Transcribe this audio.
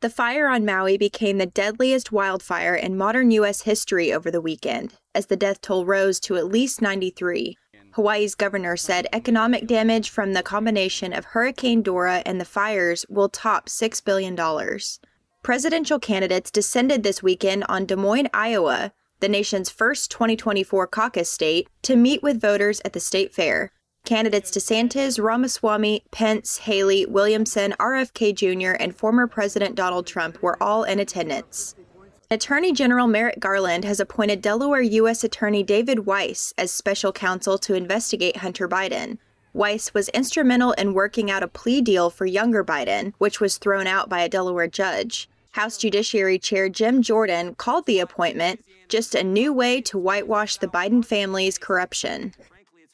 The fire on Maui became the deadliest wildfire in modern U.S. history over the weekend, as the death toll rose to at least 93. Hawaii's governor said economic damage from the combination of Hurricane Dora and the fires will top $6 billion. Presidential candidates descended this weekend on Des Moines, Iowa, the nation's first 2024 caucus state, to meet with voters at the state fair. Candidates DeSantis, Ramaswamy, Pence, Haley, Williamson, RFK Jr., and former President Donald Trump were all in attendance. Attorney General Merrick Garland has appointed Delaware U.S. Attorney David Weiss as special counsel to investigate Hunter Biden. Weiss was instrumental in working out a plea deal for younger Biden, which was thrown out by a Delaware judge. House Judiciary Chair Jim Jordan called the appointment just a new way to whitewash the Biden family's corruption.